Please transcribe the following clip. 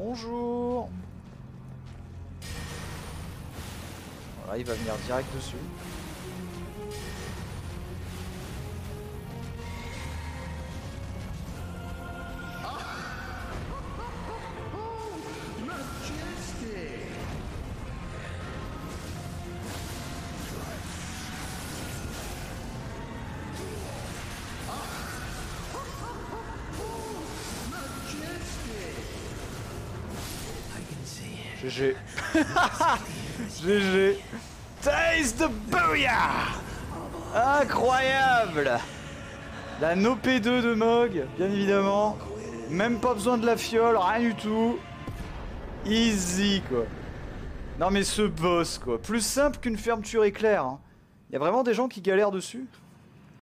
Bonjour. Voilà, il va venir direct dessus. GG. GG. Taste the Booyah. Incroyable. La NoP2 de Mogh, bien évidemment. Même pas besoin de la fiole, rien du tout. Easy, quoi. Non mais ce boss, quoi. Plus simple qu'une fermeture éclair. Il y a vraiment des gens qui galèrent dessus.